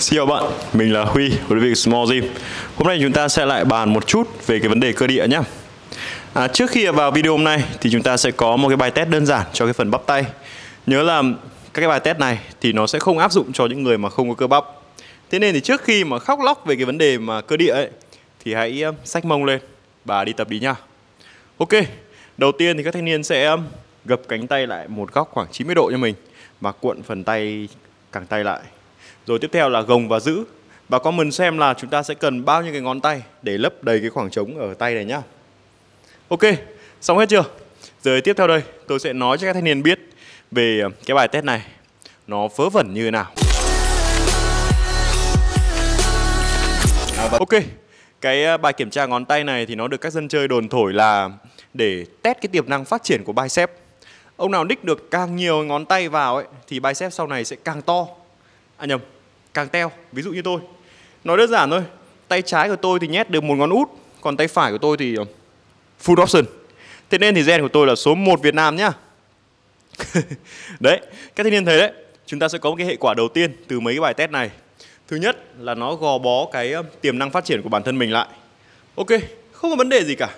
Xin chào bạn, mình là Huy của đơn vị Small Gym. Hôm nay chúng ta sẽ lại bàn một chút về cái vấn đề cơ địa nhé. Trước khi vào video hôm nay thì chúng ta sẽ có một cái bài test đơn giản cho cái phần bắp tay. Nhớ là các cái bài test này thì nó sẽ không áp dụng cho những người mà không có cơ bắp. Thế nên thì trước khi mà khóc lóc về cái vấn đề mà cơ địa ấy, thì hãy xách mông lên và đi tập đi nhá. Ok, đầu tiên thì các thanh niên sẽ gập cánh tay lại một góc khoảng 90 độ cho mình và cuộn phần tay, cẳng tay lại. Rồi tiếp theo là gồng và giữ. Và comment xem là chúng ta sẽ cần bao nhiêu cái ngón tay để lấp đầy cái khoảng trống ở tay này nhá. Ok, xong hết chưa? Rồi tiếp theo đây tôi sẽ nói cho các thanh niên biết về cái bài test này nó vớ vẩn như thế nào. Ok, cái bài kiểm tra ngón tay này thì nó được các dân chơi đồn thổi là để test cái tiềm năng phát triển của bicep. Ông nào nick được càng nhiều ngón tay vào ấy thì bicep sau này sẽ càng to. À nhầm, càng teo. Ví dụ như tôi, nói đơn giản thôi, tay trái của tôi thì nhét được một ngón út, còn tay phải của tôi thì full option. Thế nên thì gen của tôi là số 1 Việt Nam nhá. Đấy, các thanh niên thấy đấy, chúng ta sẽ có một cái hệ quả đầu tiên từ mấy cái bài test này. Thứ nhất là nó gò bó cái tiềm năng phát triển của bản thân mình lại. Ok, không có vấn đề gì cả.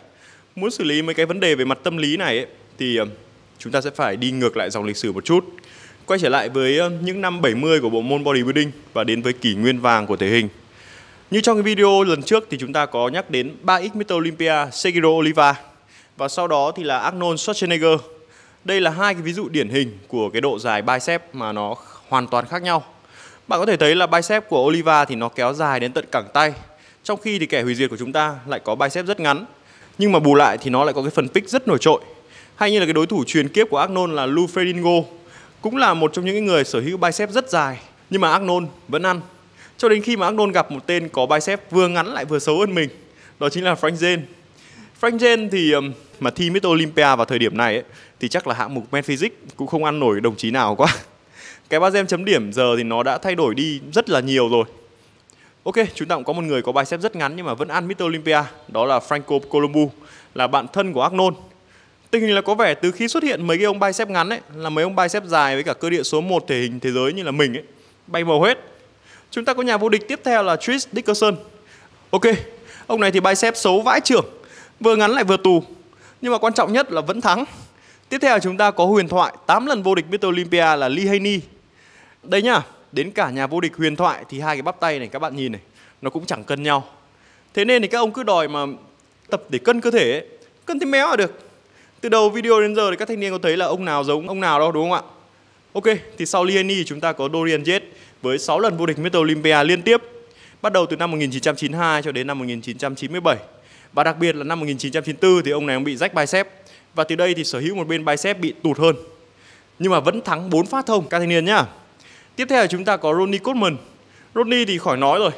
Muốn xử lý mấy cái vấn đề về mặt tâm lý này ấy, thì chúng ta sẽ phải đi ngược lại dòng lịch sử một chút, quay trở lại với những năm 70 của bộ môn bodybuilding và đến với kỷ nguyên vàng của thể hình. Như trong cái video lần trước thì chúng ta có nhắc đến 3x MrOlympia Sergio Oliva và sau đó thì là Arnold Schwarzenegger. Đây là hai cái ví dụ điển hình của cái độ dài bicep mà nó hoàn toàn khác nhau. Bạn có thể thấy là bicep của Oliva thì nó kéo dài đến tận cẳng tay, trong khi thì kẻ hủy diệt của chúng ta lại có bicep rất ngắn, nhưng mà bù lại thì nó lại có cái phần pick rất nổi trội. Hay như là cái đối thủ truyền kiếp của Arnold là Lou Ferrigno, cũng là một trong những người sở hữu bicep rất dài, nhưng mà Arnold vẫn ăn. Cho đến khi mà Arnold gặp một tên có bicep vừa ngắn lại vừa xấu hơn mình, đó chính là Frank Zane. Frank Zane thì mà thi Mr. Olympia vào thời điểm này ấy, thì chắc là hạng mục Men Physics cũng không ăn nổi đồng chí nào quá. Cái bazem chấm điểm giờ thì nó đã thay đổi đi rất là nhiều rồi. Ok, chúng ta cũng có một người có bicep rất ngắn nhưng mà vẫn ăn Mr. Olympia, đó là Franco Columbu, là bạn thân của Arnold. Tình hình là có vẻ từ khi xuất hiện mấy cái ông bicep ngắn ấy, là mấy ông bicep dài với cả cơ địa số 1 thể hình thế giới như là mình ấy, bay màu hết. Chúng ta có nhà vô địch tiếp theo là Chris Dickerson. Ok, ông này thì bicep xấu vãi trưởng, vừa ngắn lại vừa tù, nhưng mà quan trọng nhất là vẫn thắng. Tiếp theo chúng ta có huyền thoại 8 lần vô địch Mr. Olympia là Lee Haney. Đây nhá, đến cả nhà vô địch huyền thoại thì hai cái bắp tay này các bạn nhìn này, nó cũng chẳng cân nhau. Thế nên thì các ông cứ đòi mà tập để cân cơ thể ấy, cân thì méo là được. Từ đầu video đến giờ thì các thanh niên có thấy là ông nào giống ông nào đâu đúng không ạ? Ok, thì sau Lee Haney chúng ta có Dorian Yates với 6 lần vô địch Mr. Olympia liên tiếp, bắt đầu từ năm 1992 cho đến năm 1997. Và đặc biệt là năm 1994 thì ông này ông bị rách bicep, và từ đây thì sở hữu một bên bicep bị tụt hơn, nhưng mà vẫn thắng 4 phát thông các thanh niên nhá. Tiếp theo là chúng ta có Ronnie Coleman. Ronnie thì khỏi nói rồi,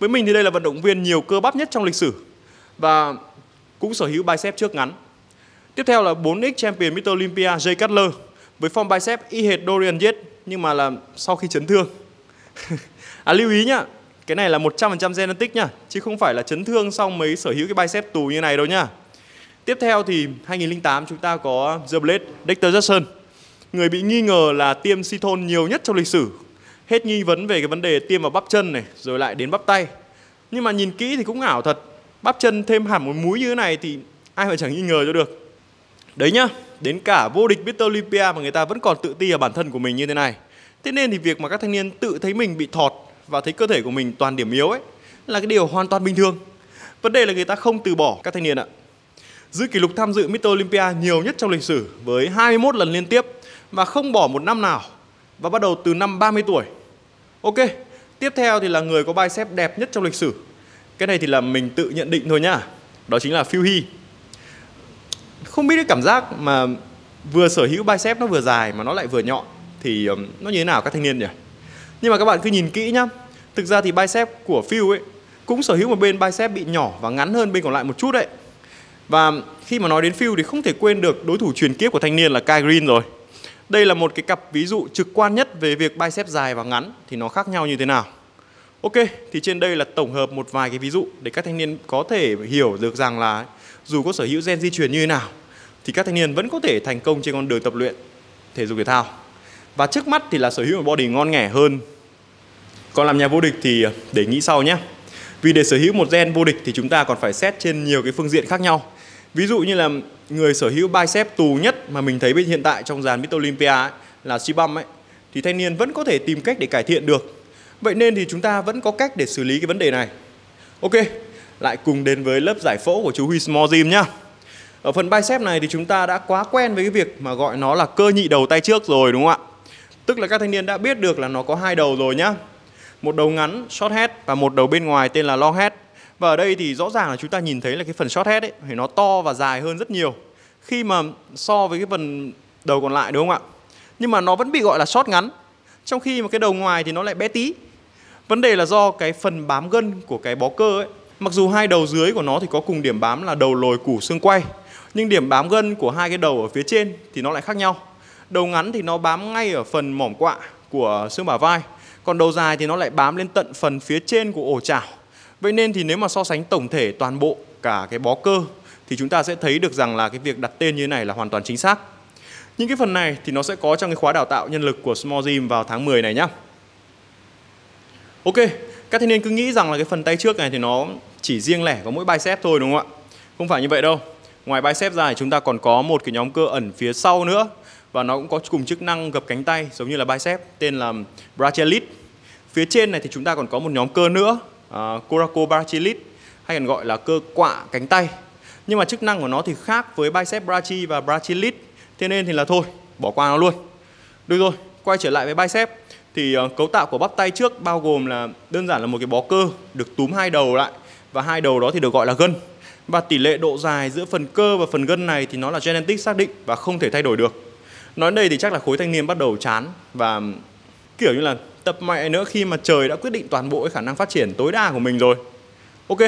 với mình thì đây là vận động viên nhiều cơ bắp nhất trong lịch sử, và cũng sở hữu bicep trước ngắn. Tiếp theo là 4x champion Mr. Olympia Jay Cutler với form bicep y hệt Dorian Yates, nhưng mà là sau khi chấn thương. Lưu ý nhá, cái này là 100% genetic nhá, chứ không phải là chấn thương xong mới sở hữu cái bicep tù như này đâu nhá. Tiếp theo thì 2008 chúng ta có The Blade Dr. Justin, người bị nghi ngờ là tiêm silicone nhiều nhất trong lịch sử. Hết nghi vấn về cái vấn đề tiêm vào bắp chân này rồi lại đến bắp tay. Nhưng mà nhìn kỹ thì cũng ảo thật, bắp chân thêm hẳn một múi như thế này thì ai mà chẳng nghi ngờ cho được. Đấy nhá, đến cả vô địch Mr. Olympia mà người ta vẫn còn tự ti ở bản thân của mình như thế này. Thế nên thì việc mà các thanh niên tự thấy mình bị thọt và thấy cơ thể của mình toàn điểm yếu ấy là cái điều hoàn toàn bình thường. Vấn đề là người ta không từ bỏ các thanh niên ạ. Giữ kỷ lục tham dự Mr. Olympia nhiều nhất trong lịch sử với 21 lần liên tiếp và không bỏ một năm nào, và bắt đầu từ năm 30 tuổi. Ok, tiếp theo thì là người có bicep đẹp nhất trong lịch sử. Cái này thì là mình tự nhận định thôi nhá, đó chính là Phil Heath. Không biết cái cảm giác mà vừa sở hữu bicep nó vừa dài mà nó lại vừa nhọn thì nó như thế nào các thanh niên nhỉ? Nhưng mà các bạn cứ nhìn kỹ nhá, thực ra thì bicep của Phil ấy cũng sở hữu một bên bicep bị nhỏ và ngắn hơn bên còn lại một chút đấy. Và khi mà nói đến Phil thì không thể quên được đối thủ truyền kiếp của thanh niên là Kai Green rồi. Đây là một cái cặp ví dụ trực quan nhất về việc bicep dài và ngắn thì nó khác nhau như thế nào. Ok, thì trên đây là tổng hợp một vài cái ví dụ để các thanh niên có thể hiểu được rằng là dù có sở hữu gen di truyền như thế nào thì các thanh niên vẫn có thể thành công trên con đường tập luyện thể dục thể thao. Và trước mắt thì là sở hữu một body ngon nghẻ hơn. Còn làm nhà vô địch thì để nghĩ sau nhé. Vì để sở hữu một gen vô địch thì chúng ta còn phải xét trên nhiều cái phương diện khác nhau. Ví dụ như là người sở hữu bicep tù nhất mà mình thấy hiện tại trong dàn Mr. Olympia ấy, là Shibam ấy, thì thanh niên vẫn có thể tìm cách để cải thiện được. Vậy nên thì chúng ta vẫn có cách để xử lý cái vấn đề này. Ok, lại cùng đến với lớp giải phẫu của chú Huy Small Gym nhá. Ở phần bicep này thì chúng ta đã quá quen với cái việc mà gọi nó là cơ nhị đầu tay trước rồi đúng không ạ? Tức là các thanh niên đã biết được là nó có hai đầu rồi nhá. Một đầu ngắn, short head, và một đầu bên ngoài tên là long head. Và ở đây thì rõ ràng là chúng ta nhìn thấy là cái phần short head ấy thì nó to và dài hơn rất nhiều khi mà so với cái phần đầu còn lại đúng không ạ? Nhưng mà nó vẫn bị gọi là short ngắn, trong khi mà cái đầu ngoài thì nó lại bé tí. Vấn đề là do cái phần bám gân của cái bó cơ ấy. Mặc dù hai đầu dưới của nó thì có cùng điểm bám là đầu lồi củ xương quay, nhưng điểm bám gân của hai cái đầu ở phía trên thì nó lại khác nhau. Đầu ngắn thì nó bám ngay ở phần mỏm quạ của xương bả vai, còn đầu dài thì nó lại bám lên tận phần phía trên của ổ chảo. Vậy nên thì nếu mà so sánh tổng thể toàn bộ cả cái bó cơ thì chúng ta sẽ thấy được rằng là cái việc đặt tên như thế này là hoàn toàn chính xác. Những cái phần này thì nó sẽ có trong cái khóa đào tạo nhân lực của Small Gym vào tháng 10 này nhá. Ok, các thanh niên cứ nghĩ rằng là cái phần tay trước này thì nó chỉ riêng lẻ có mỗi bicep thôi đúng không ạ? Không phải như vậy đâu. Ngoài bicep ra thì chúng ta còn có một cái nhóm cơ ẩn phía sau nữa, và nó cũng có cùng chức năng gập cánh tay giống như là bicep, tên là brachialis. Phía trên này thì chúng ta còn có một nhóm cơ nữa, coracobrachialis, hay còn gọi là cơ quạ cánh tay. Nhưng mà chức năng của nó thì khác với bicep brachi và brachialis, thế nên thì là thôi, bỏ qua nó luôn. Được rồi, quay trở lại với bicep. Thì cấu tạo của bắp tay trước bao gồm là đơn giản là một cái bó cơ được túm hai đầu lại, và hai đầu đó thì được gọi là gân. Và tỷ lệ độ dài giữa phần cơ và phần gân này thì nó là genetic xác định và không thể thay đổi được. Nói đến đây thì chắc là khối thanh niên bắt đầu chán và kiểu như là tập mẹ nữa, khi mà trời đã quyết định toàn bộ cái khả năng phát triển tối đa của mình rồi. Ok,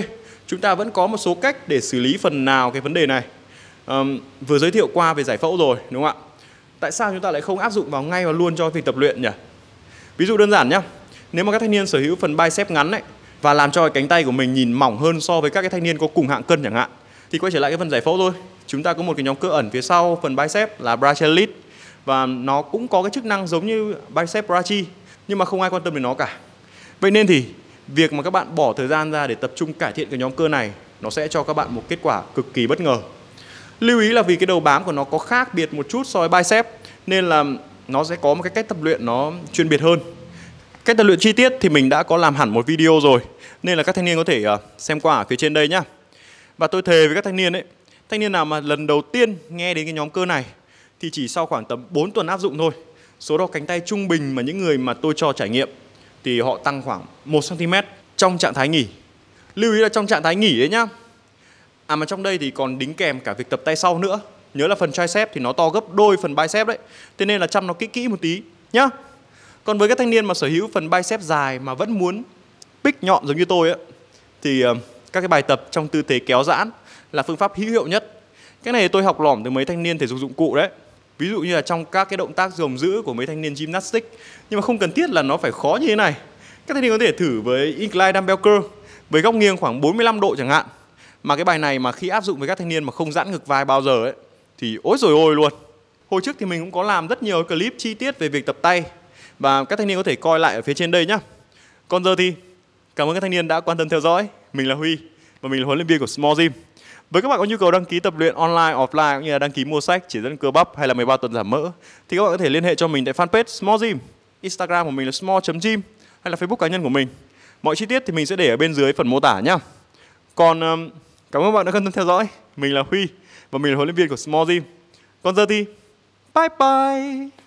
chúng ta vẫn có một số cách để xử lý phần nào cái vấn đề này. Vừa giới thiệu qua về giải phẫu rồi đúng không ạ? Tại sao chúng ta lại không áp dụng vào ngay và luôn cho việc tập luyện nhỉ? Ví dụ đơn giản nhé, nếu mà các thanh niên sở hữu phần bicep ngắn ấy, và làm cho cánh tay của mình nhìn mỏng hơn so với các cái thanh niên có cùng hạng cân chẳng hạn, thì quay trở lại cái phần giải phẫu thôi. Chúng ta có một cái nhóm cơ ẩn phía sau phần bicep là brachialis, và nó cũng có cái chức năng giống như bicep brachi, nhưng mà không ai quan tâm đến nó cả. Vậy nên thì việc mà các bạn bỏ thời gian ra để tập trung cải thiện cái nhóm cơ này, nó sẽ cho các bạn một kết quả cực kỳ bất ngờ. Lưu ý là vì cái đầu bám của nó có khác biệt một chút so với bicep, nên là nó sẽ có một cái cách tập luyện nó chuyên biệt hơn. Cách tập luyện chi tiết thì mình đã có làm hẳn một video rồi, nên là các thanh niên có thể xem qua ở phía trên đây nhá. Và tôi thề với các thanh niên ấy, thanh niên nào mà lần đầu tiên nghe đến cái nhóm cơ này thì chỉ sau khoảng tầm 4 tuần áp dụng thôi, số đo cánh tay trung bình mà những người mà tôi cho trải nghiệm thì họ tăng khoảng 1 cm trong trạng thái nghỉ. Lưu ý là trong trạng thái nghỉ đấy nhá. À mà trong đây thì còn đính kèm cả việc tập tay sau nữa. Nhớ là phần tricep thì nó to gấp đôi phần bicep đấy, thế nên là chăm nó kỹ một tí nhá. Còn với các thanh niên mà sở hữu phần bicep dài mà vẫn muốn pick nhọn giống như tôi ấy, thì các cái bài tập trong tư thế kéo giãn là phương pháp hữu hiệu nhất. Cái này tôi học lỏm từ mấy thanh niên thể dục dụng cụ đấy. Ví dụ như là trong các cái động tác gồng giữ của mấy thanh niên gymnastics. Nhưng mà không cần thiết là nó phải khó như thế này. Các thanh niên có thể thử với incline dumbbell curl với góc nghiêng khoảng 45 độ chẳng hạn. Mà cái bài này mà khi áp dụng với các thanh niên mà không giãn ngực vai bao giờ ấy, thì ối rồi ôi luôn. Hồi trước thì mình cũng có làm rất nhiều clip chi tiết về việc tập tay, và các thanh niên có thể coi lại ở phía trên đây nhé. Còn giờ thì cảm ơn các thanh niên đã quan tâm theo dõi. Mình là Huy và mình là huấn luyện viên của Small Gym. Với các bạn có nhu cầu đăng ký tập luyện online, offline, cũng như là đăng ký mua sách chỉ dẫn cơ bắp hay là 13 tuần giảm mỡ, thì các bạn có thể liên hệ cho mình tại fanpage Small Gym, Instagram của mình là small.gym, hay là Facebook cá nhân của mình. Mọi chi tiết thì mình sẽ để ở bên dưới phần mô tả nhé. Còn cảm ơn các bạn đã quan tâm theo dõi. Mình là Huy và mình là huấn luyện viên của Small Gym. Còn giờ thì bye bye.